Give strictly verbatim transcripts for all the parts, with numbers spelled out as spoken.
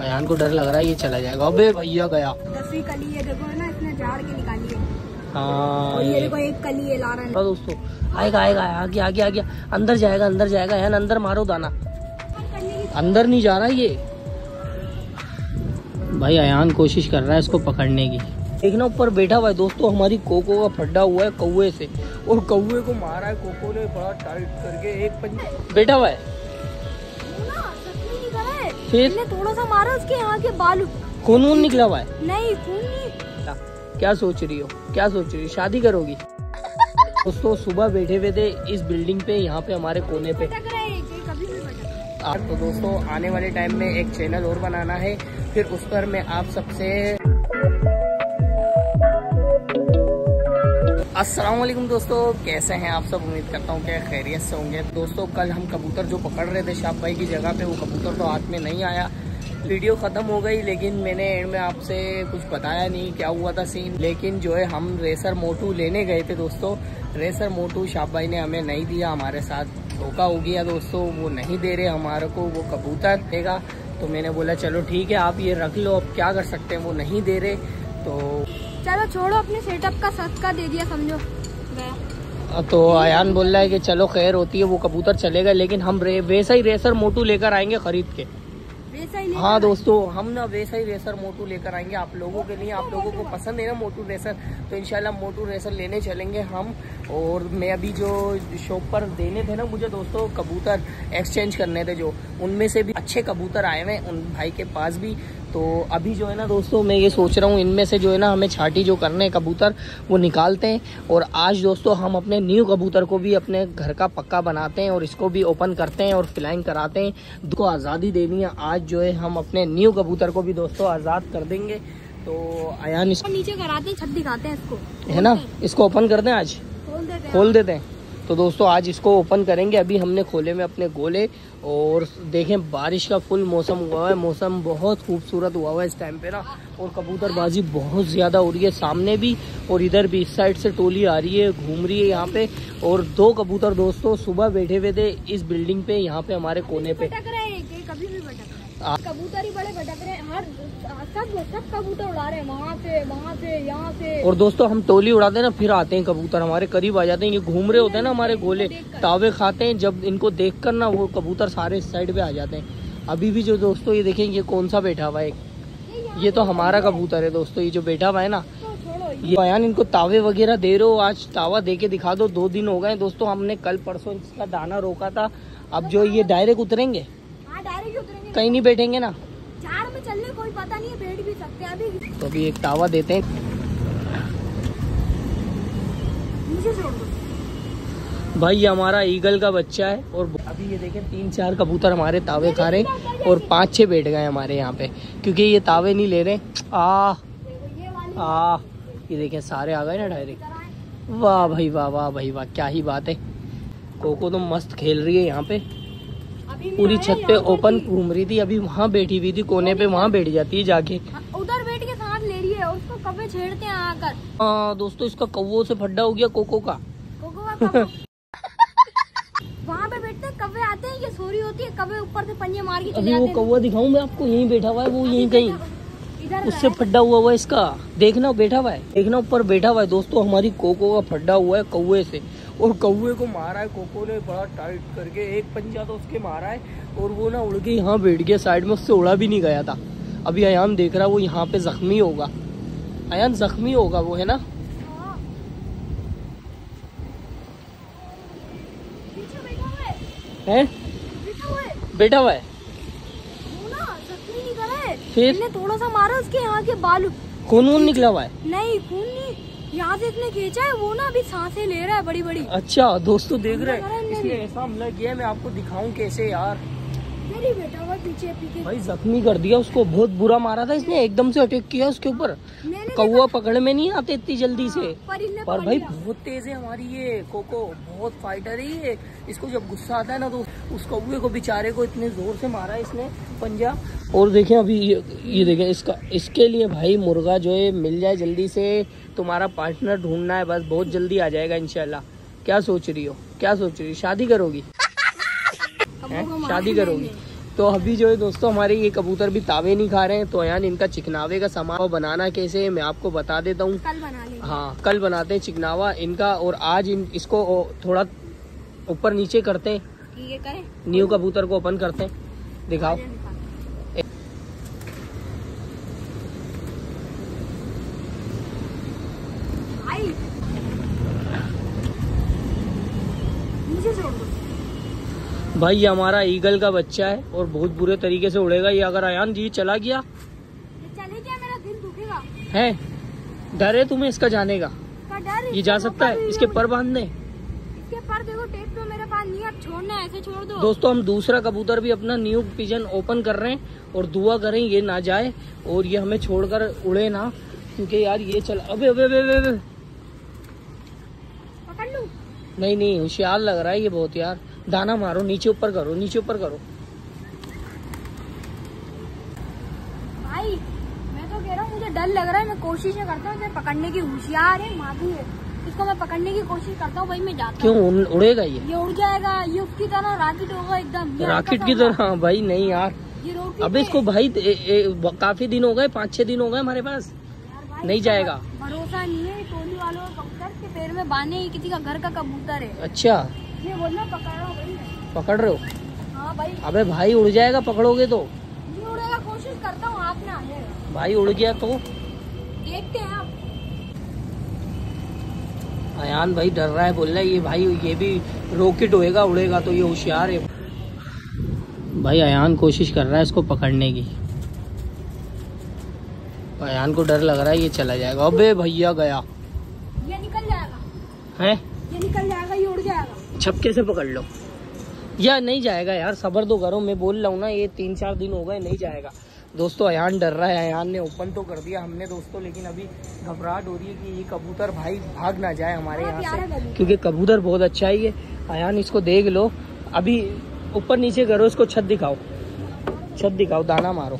अयान को डर लग रहा है ये चला जाएगा। अबे भैया गया। दसवीं कली है, देखो है ना, इसने झाड़ के निकाली है। हाँ ये देखो एक कली है, ला रहा है दोस्तों। आएगा आएगा, आ गया आ गया आ गया, अंदर जाएगा अंदर जाएगा। अयान अंदर मारो दाना, अंदर नहीं जा रहा ये। भाई अयान कोशिश कर रहा है इसको पकड़ने की। देखना ऊपर बैठा हुआ है दोस्तों, हमारी कोको का फड्डा हुआ है कौवे से, और कौवे को मारा है कोको ने बड़ा टाइट करके, एक पंच बैठा हुआ है। फिर थोड़ा सा मारा उसके यहाँ के बाल, खून वून निकला हुआ है। नहीं खून नहीं। क्या सोच रही हो, क्या सोच रही हो, शादी करोगी? दोस्तों सुबह बैठे हुए थे इस बिल्डिंग पे, यहाँ पे हमारे कोने पे। तो दोस्तों आने वाले टाइम में एक चैनल और बनाना है, फिर उस पर मैं आप सबसे अस्सलाम वालेकुम दोस्तों, कैसे हैं आप सब? उम्मीद करता हूँ कि खैरियत से होंगे। दोस्तों कल हम कबूतर जो पकड़ रहे थे शाह भाई की जगह पे, वो कबूतर तो हाथ में नहीं आया, वीडियो ख़त्म हो गई। लेकिन मैंने एंड में आपसे कुछ बताया नहीं क्या हुआ था सीन। लेकिन जो है हम रेसर मोटू लेने गए थे दोस्तों, रेसर मोटू शाह भाई ने हमें नहीं दिया, हमारे साथ धोखा हो गया दोस्तों। वो नहीं दे रहे हमारे को, वो कबूतर देगा। तो मैंने बोला चलो ठीक है आप ये रख लो, अब क्या कर सकते हैं, वो नहीं दे रहे तो चलो छोड़ो, अपने सेटअप का सस्ता दे दिया समझो। तो अयान बोल रहा है कि चलो खैर होती है, वो कबूतर चलेगा, लेकिन हम रे, वैसा ही रेसर मोटू लेकर आएंगे खरीद के। वैसा ही हाँ दोस्तों, हम ना वैसा ही रेसर मोटू लेकर आएंगे आप लोगों के लिए। आप लोगों को पसंद है ना मोटू रेसर, तो इंशाल्लाह मोटू रेसर लेने चलेंगे हम। और मैं अभी जो शॉप पर देने थे ना मुझे दोस्तों कबूतर एक्सचेंज करने थे, जो उनमें से भी अच्छे कबूतर आए हुए उन भाई के पास भी। तो अभी जो है ना दोस्तों मैं ये सोच रहा हूँ इनमें से जो है ना हमें छाटी जो करने हैं कबूतर वो निकालते हैं। और आज दोस्तों हम अपने न्यू कबूतर को भी अपने घर का पक्का बनाते हैं, और इसको भी ओपन करते हैं और फ्लाइंग कराते हैं। उनको आज़ादी देनी है। आज जो है हम अपने न्यू कबूतर को भी दोस्तों आज़ाद कर देंगे। तो अयान इसको नीचे कराते हैं, छत दिखाते हैं इसको, है ना, इसको ओपन कर दें, आज खोल देते हैं। तो दोस्तों आज इसको ओपन करेंगे। अभी हमने खोले में अपने गोले, और देखें बारिश का फुल मौसम हुआ है, मौसम बहुत खूबसूरत हुआ हुआ है इस टाइम पे ना, और कबूतरबाजी बहुत ज़्यादा हो रही है सामने भी और इधर भी। इस साइड से टोली आ रही है, घूम रही है यहाँ पे। और दो कबूतर दोस्तों सुबह बैठे हुए थे इस बिल्डिंग पे, यहाँ पे हमारे कोने पे। कभी भी कबूतर ही बड़े भटक रहे हैं, हर सब सब कबूतर उड़ा रहे हैं, वहाँ से वहाँ से यहाँ से। और दोस्तों हम टोली उड़ाते हैं ना, फिर आते हैं कबूतर हमारे करीब आ जाते हैं। ये घूम रहे होते हैं ना हमारे गोले, तावे खाते हैं। जब इनको देखकर ना वो कबूतर सारे इस साइड पे आ जाते हैं। अभी भी जो दोस्तों ये देखें, ये कौन सा बैठा हुआ है, ये तो हमारा कबूतर है दोस्तों। ये जो बैठा हुआ है ना, ये बयान इनको तावे वगैरह दे रहे हो, आज तावा दे के दिखा दो। दो दिन हो गए दोस्तों, हमने कल परसों इसका दाना रोका था। अब जो ये डायरेक्ट उतरेंगे, कहीं नहीं बैठेंगे ना, झाड़ में चलने कोई पता नहीं है, बैठ भी सकते हैं अभी। तो अभी एक तावा देते हैं। मुझे छोड़ दो भाई, ये हमारा ईगल का बच्चा है। और अभी ये देखें तीन चार कबूतर हमारे तावे खा रहे हैं, और पाँच छः बैठ गए हमारे यहाँ पे, क्योंकि ये तावे नहीं ले रहे। आ आ ये देखें सारे आ गए ना डायरेक्ट। वाह भाई वाह, वाह भाई वाह, क्या ही बात है। कोको तो मस्त खेल रही है यहाँ पे, पूरी छत पे ओपन घूम रही थी। अभी वहाँ बैठी हुई थी कोने पे, वहाँ बैठ जाती है जाके, उधर बैठ के सांस ले रही है। उसको कौवे छेड़ते हैं आकर। हाँ दोस्तों इसका कौवों से फड्डा हो गया कोको का, कोको का वहाँ पे बैठते हैं, कौवे आते हैं, ये सो रही होती है, कौवे ऊपर से पंजे मार के चले जाते हैं। वो कौवा दिखाऊं मैं आपको, यहीं बैठा हुआ है वो, यहीं कहीं उससे फड्डा हुआ हुआ है इसका, देखना बैठा हुआ है, देखना ऊपर बैठा हुआ है दोस्तों। हमारी कोको का फड्डा हुआ है कौवे से, और कौवे को मारा है कोको ने बड़ा टाइट करके, एक पंजा तो उसके मारा है, और वो ना उड़ के यहाँ बैठ गया साइड में, उससे उड़ा भी नहीं गया था। अभी अयान देख रहा है, वो यहाँ पे जख्मी होगा, अयान जख्मी होगा वो, है ना। है बैठा हुआ है, फिर थोड़ा सा मारा उसके यहाँ के बाल, खून वून निकला हुआ है। नहीं खून नहीं, यहाँ से इसने खींचा है वो ना, अभी सांसें ले रहा है बड़ी बड़ी। अच्छा दोस्तों देख रहे हैं इसने ऐसा हमला किया, मैं आपको दिखाऊं कैसे यार। मेरी बेटा वो पीछे पीछे भाई जख्मी कर दिया उसको, बहुत बुरा मारा था इसने, एकदम से अटैक किया उसके ऊपर। कौवा पकड़ में नहीं आते इतनी जल्दी से, पर भाई बहुत तेज है हमारी ये कोको, बहुत फाइटर है ये। इसको जब गुस्सा आता है ना तो उस कौवे को बेचारे को इतने जोर से मारा है इसने पंजा। और देखें अभी ये, ये देखें इसका, इसके लिए भाई मुर्गा जो है मिल जाए जल्दी से, तुम्हारा पार्टनर ढूंढना है बस, बहुत जल्दी आ जाएगा इंशाल्लाह। क्या सोच रही हो, क्या सोच रही हो, शादी करोगी? शादी करोगी? तो अभी जो है दोस्तों हमारे ये कबूतर भी तावे नहीं खा रहे हैं, तो अयान इनका चिकनावे का सामान बनाना कैसे है मैं आपको बता देता हूँ। कल बना लेंगे, हाँ कल बनाते हैं चिकनावा इनका, और आज इन इसको थोड़ा ऊपर नीचे करते हैं, ये करें न्यू कबूतर को ओपन करते हैं, दिखाओ। भाई ये हमारा ईगल का बच्चा है और बहुत बुरे तरीके से उड़ेगा ये। अगर अयान जी चला गया, चले गया मेरा दिल दुखेगा। है डर है तुम्हें इसका जाने का? ये जा सकता है, इसके पर बांधने, इसके पर देखो टेप तो मेरे पास नहीं, अब छोड़ना है, ऐसे छोड़ दो। दोस्तों हम दूसरा कबूतर भी अपना न्यू पिजन ओपन कर रहे हैं और दुआ करें ये ना जाए और ये हमें छोड़ कर उड़े ना, क्यूँकी यार ये चला। अबे अबे अबे नहीं नहीं होशियार लग रहा है ये बहुत यार। दाना मारो, नीचे ऊपर करो, नीचे ऊपर करो। भाई मैं तो कह रहा हूँ मुझे डर लग रहा है, मैं कोशिश करता हूँ मैं पकड़ने की, होशियार है मादी है, इसको मैं पकड़ने की कोशिश करता हूँ भाई मैं जाता। क्यों उड़ेगा ये? ये उड़ जाएगा, ये उसकी तरह राकेट होगा एकदम, राकेट की तरह। भाई नहीं यार अब इसको, भाई काफी दिन हो गए, पाँच छह दिन हो गए हमारे पास, नहीं जाएगा। भरोसा नहीं है टोली वालों कबूतर के पैर में बांधे, किसी का घर का कबूतर है। अच्छा मैं बोलना पकड़ रहा हूँ, पकड़ रहे हो? हाँ भाई। अबे भाई उड़ जाएगा पकड़ोगे तो। नहीं उड़ेगा, कोशिश करता हूँ, आप ना आ जाएगा। भाई उड़ गया तो देखते हैं आप। अयान भाई डर रहा है, बोल रहा है ये भाई ये भी रॉकेट होएगा, उड़ेगा तो, ये होशियार है भाई। अयान कोशिश कर रहा है इसको पकड़ने की, अयान को डर लग रहा है ये चला जाएगा। अबे भैया गया, ये निकल जाएगा, है ये निकल जाएगा, ये उड़ जाएगा। छपके से पकड़ लो या नहीं जाएगा यार, सब्र तो करो, मैं बोल रहा हूँ ना ये तीन चार दिन हो गए, नहीं जाएगा। दोस्तों अयान डर रहा है, अयान ने ओपन तो कर दिया हमने दोस्तों, लेकिन अभी घबराहट हो रही है कि ये कबूतर भाई भाग ना जाए हमारे यहाँ से, क्योंकि कबूतर बहुत अच्छा ही है। अयान इसको देख लो, अभी ऊपर नीचे करो इसको, छत दिखाओ, छत दिखाओ, दाना मारो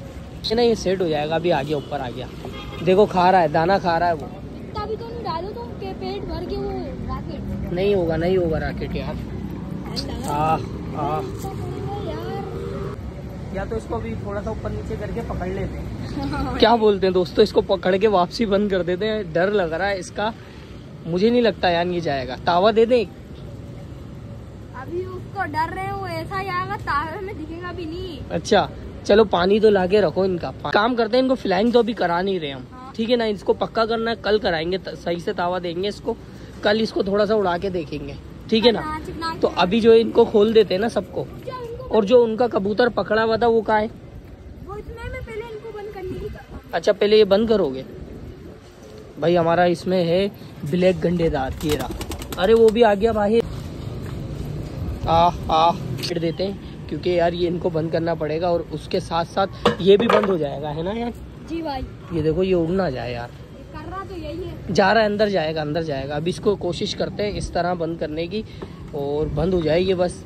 ना, ये सेट हो जाएगा। अभी आ गया ऊपर आ गया, देखो खा रहा है, दाना खा रहा है वो। तभी तो नहीं डालो तो के पेट भर के वो राकेट नहीं होगा, नहीं होगा राकेट यार। आ, आ। या तो इसको अभी थोड़ा सा ऊपर नीचे करके पकड़ लेते हैं। क्या बोलते हैं दोस्तों, इसको पकड़ के वापसी बंद कर देते हैं, डर लग रहा है इसका। मुझे नहीं लगता यार ये जाएगा, तावा दे दे अभी, उसको डर रहे हो ऐसा आएगा, तावे में दिखेगा भी नहीं। अच्छा चलो पानी तो लाके रखो, इनका काम करते हैं, इनको फ्लाइंग तो अभी करा नहीं रहे हम, ठीक है ना, इसको पक्का करना है, कल कराएंगे, सही से तावा देंगे इसको, कल इसको थोड़ा सा उड़ा के देखेंगे, ठीक है ना। तो अभी जो इनको खोल देते हैं ना सबको, और जो उनका कबूतर पकड़ा हुआ था वो कहाँ है? वो इसमें मैं पहले इनको बंद करने की। अच्छा पहले ये बंद करोगे? भाई हमारा इसमें है ब्लैक गंडेदार, ये रहा, अरे वो भी आ गया भाई। आ आ छेड़ देते हैं क्योंकि यार ये इनको बंद करना पड़ेगा, और उसके साथ साथ ये भी बंद हो जाएगा, है ना यार। जी भाई ये देखो ये उड़ ना जाए यार, कर रहा तो यही है, जा रहा है, अंदर जाएगा, अंदर जाएगा। अब इसको कोशिश करते हैं इस तरह बंद करने की और बंद हो जाएगी, बस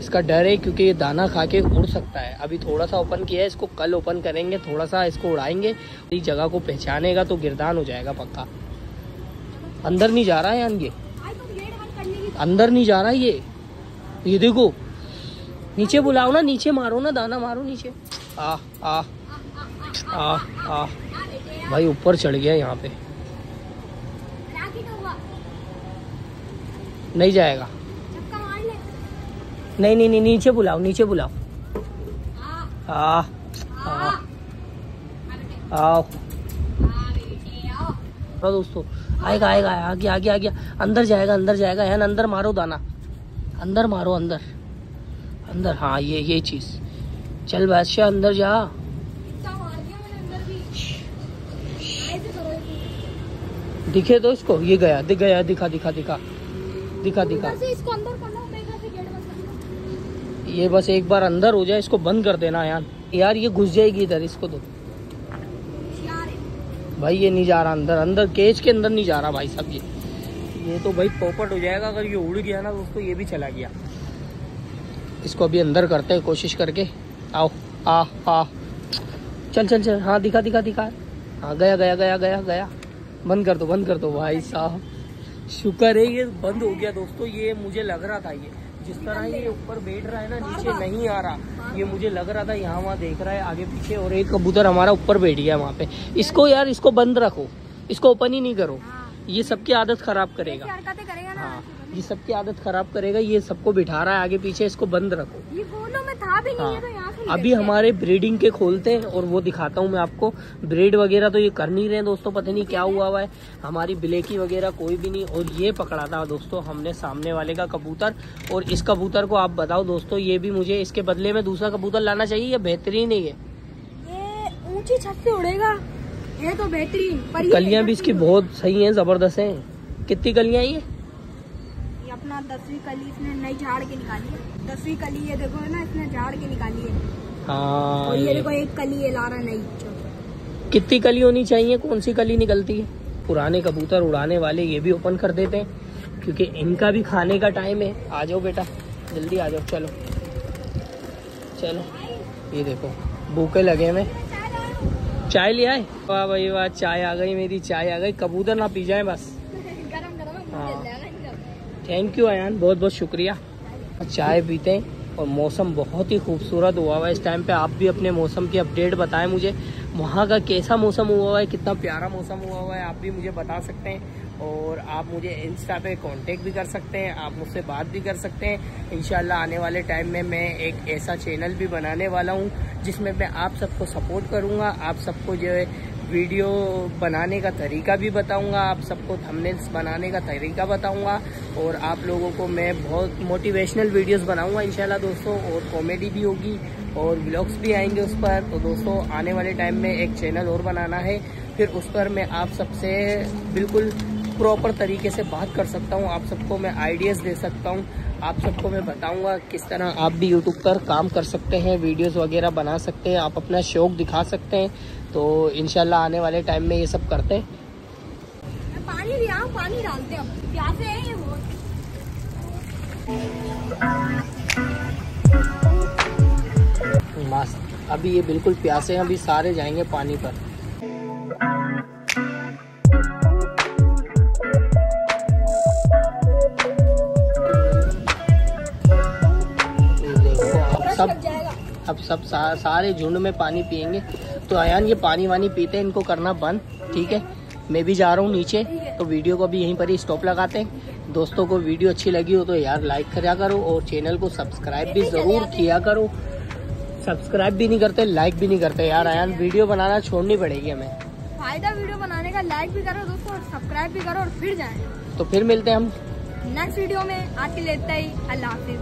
इसका डर है क्योंकि ये दाना खा के उड़ सकता है। अभी थोड़ा सा ओपन किया है इसको, कल ओपन करेंगे, थोड़ा सा इसको उड़ाएंगे, इस जगह को पहचानेगा तो गिरदान हो जाएगा पक्का। अंदर नहीं जा रहा है यार ये, अंदर नहीं जा रहा है ये, ये देखो नीचे बुलाओ ना, नीचे मारो ना, दाना मारो नीचे। आ आ आ आ भाई ऊपर चढ़ गया, यहाँ पे नहीं जाएगा। नहीं नहीं नहीं नीचे बुलाओ, नीचे बुलाओ। आ आओ दोस्तों, आएगा आएगा, आ गया आ गया आ गया, अंदर जाएगा, अंदर जाएगा यार, अंदर मारो दाना, अंदर मारो, अंदर अंदर, हाँ ये ये चीज, चल बादशाह अंदर जा। दिखे तो इसको, ये गया, दिख गया, दिखा दिखा दिखा दिखा दिखा। ये बस एक बार अंदर हो जाए, इसको बंद कर देना यार, यार ये घुस जाएगी इधर, इसको तो भाई ये नहीं जा रहा अंदर, अंदर केज के अंदर नहीं जा रहा भाई साहब ये ये तो भाई पोपट हो जाएगा अगर ये उड़ गया ना उसको। ये भी चला गया, इसको अभी अंदर करते हैं कोशिश करके। आओ आ आ चल चल चल, हाँ दिखा दिखा दिखा, हाँ गया गया गया गया गया, बंद कर दो बंद कर दो। भाई साहब शुक्र है ये बंद हो गया दोस्तों, ये मुझे लग रहा था ये जिस तरह ये ऊपर बैठ रहा है ना, नीचे नहीं आ रहा। ये मुझे लग रहा था यहाँ वहाँ देख रहा है आगे पीछे, और एक कबूतर हमारा ऊपर बैठ गया वहाँ पे। इसको यार इसको बंद रखो, इसको ओपन ही नहीं करो, ये सबकी आदत खराब करेगा। हाँ, ये सबकी आदत खराब करेगा। ये सबको बिठा रहा है आगे पीछे, इसको बंद रखो। ये गोलों में था भी नहीं है तो यहाँ से अभी हमारे ब्रीडिंग के खोलते हैं और वो दिखाता हूँ मैं आपको। ब्रीड वगैरह तो ये कर नहीं रहे दोस्तों, पता नहीं क्या हुआ हुआ है। हमारी ब्लैकी वगैरह कोई भी नहीं। और ये पकड़ा था दोस्तों हमने सामने वाले का कबूतर, और इस कबूतर को आप बताओ दोस्तों, ये भी मुझे इसके बदले में दूसरा कबूतर लाना चाहिए। ये बेहतरीन है, ये ऊंची छत से उड़ेगा, ये तो बेहतरीन। कलियाँ भी इसकी बहुत सही है, जबरदस्त है। कितनी कलियाँ ये? अपना दसवीं कली इसने नई झाड़ के निकाली है, दसवीं कली है, देखो है ना, इसने झाड़ के निकाली है। हाँ, तो ये देखो एक कली है लारा नई। कितनी कली होनी चाहिए? कौन सी कली निकलती है? पुराने कबूतर उड़ाने वाले ये भी ओपन कर देते हैं, क्योंकि इनका भी खाने का टाइम है। आ जाओ बेटा, जल्दी आ जाओ, चलो चलो। ये देखो भूखे लगे में। चाय ले आए? वाह भाई वाह, चाय आ गई मेरी, चाय आ गई। कबूतर ना पी जाए बस। हाँ, थैंक यू आयान, बहुत बहुत शुक्रिया। चाय पीते हैं और मौसम बहुत ही खूबसूरत हुआ हुआ है इस टाइम पे। आप भी अपने मौसम की अपडेट बताएं मुझे, वहाँ का कैसा मौसम हुआ हुआ है, कितना प्यारा मौसम हुआ हुआ है, आप भी मुझे बता सकते हैं। और आप मुझे इंस्टा पे कांटेक्ट भी कर सकते हैं, आप मुझसे बात भी कर सकते हैं। इंशाल्लाह आने वाले टाइम में मैं एक ऐसा चैनल भी बनाने वाला हूँ जिसमें मैं आप सबको सपोर्ट करूँगा, आप सबको जो है वीडियो बनाने का तरीका भी बताऊंगा, आप सबको थंबनेल्स बनाने का तरीका बताऊंगा, और आप लोगों को मैं बहुत मोटिवेशनल वीडियोस बनाऊंगा इंशाल्लाह दोस्तों। और कॉमेडी भी होगी और व्लॉग्स भी आएंगे उस पर। तो दोस्तों आने वाले टाइम में एक चैनल और बनाना है, फिर उस पर मैं आप सबसे बिल्कुल प्रॉपर तरीके से बात कर सकता हूँ, आप सबको मैं आइडियाज़ दे सकता हूँ, आप सबको मैं बताऊंगा किस तरह आप भी यूट्यूब पर काम कर सकते हैं, वीडियोस वगैरह बना सकते हैं, आप अपना शौक दिखा सकते हैं। तो इंशाल्लाह आने वाले टाइम में ये सब करते हैं। पानी लिया, पानी डालते हैं, प्यासे हैं ये बहुत। मस्त, अभी ये बिल्कुल प्यासे हैं, अभी सारे जाएंगे पानी पर। सब अब सब सा, सारे झुंड में पानी पियेंगे। तो आयान ये पानी वानी पीते हैं, इनको करना बंद, ठीक है। मैं भी जा रहा हूँ नीचे, तो वीडियो को भी यहीं पर ही स्टॉप लगाते हैं। दोस्तों को वीडियो अच्छी लगी हो तो यार लाइक करा करो, और चैनल को सब्सक्राइब भी ज़रूर किया करो। सब्सक्राइब भी नहीं करते, लाइक भी नहीं करते यार। आयान वीडियो बनाना छोड़नी पड़ेगी हमें। फायदा वीडियो बनाने का, लाइक भी करो दोस्तों, सब्सक्राइब भी करो, और फिर जाए। तो फिर मिलते हैं हम नेक्स्ट वीडियो में, आज के लिए इतना ही। अल्लाह हाफिज़।